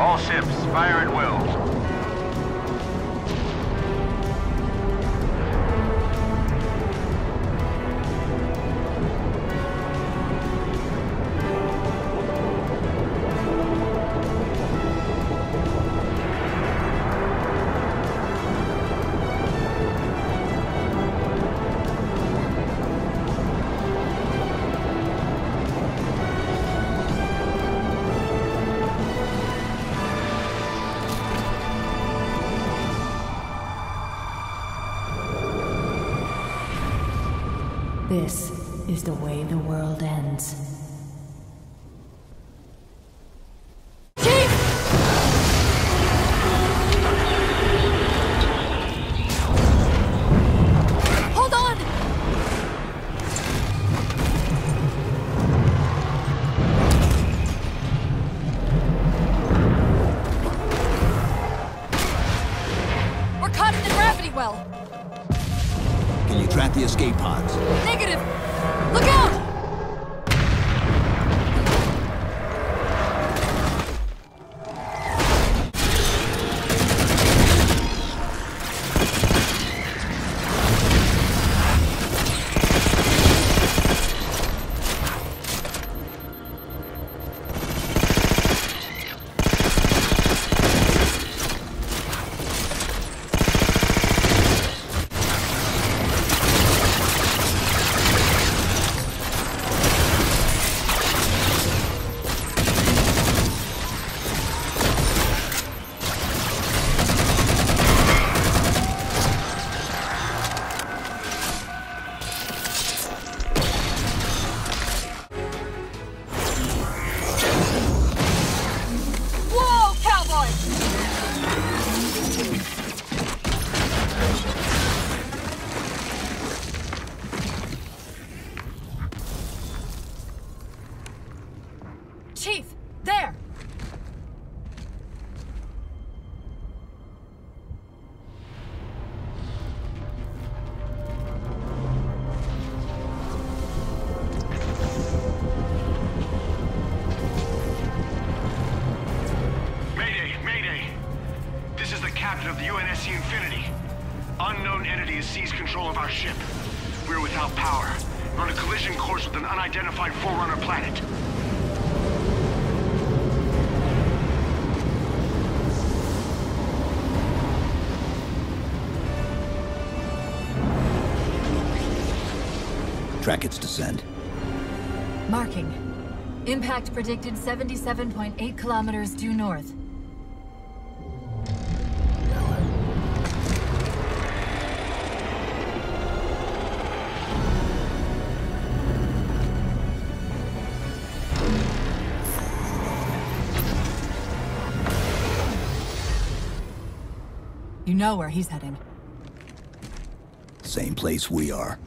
All ships, fire at will. This is the way the world ends. Hold on! We're caught in the gravity well! Can you track the escape pods? Negative! Look out! Chief, there! Mayday, mayday! This is the captain of the UNSC Infinity. Unknown entity has seized control of our ship. We're without power. We're on a collision course with an unidentified Forerunner planet. Track its descent. Marking. Impact predicted 77.8 kilometers due north. You know where he's heading. Same place we are.